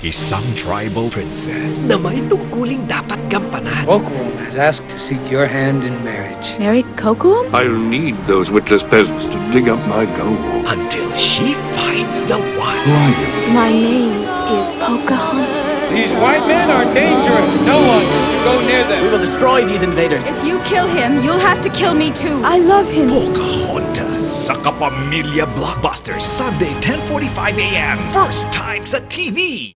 Isang tribal princess na may tungkuling dapat gampanan. Kokum has asked to seek your hand in marriage. Marry Kokum? I'll need those witless peasants to dig up my gold. Until she finds the one. Who are you? My name is Pocahontas. These white men are dangerous. No one is to go near them. We will destroy these invaders. If you kill him, you'll have to kill me too. I love him. Pocahontas sa Kapamilya Blockbusters, Sunday, 10:45 a.m. First time sa TV.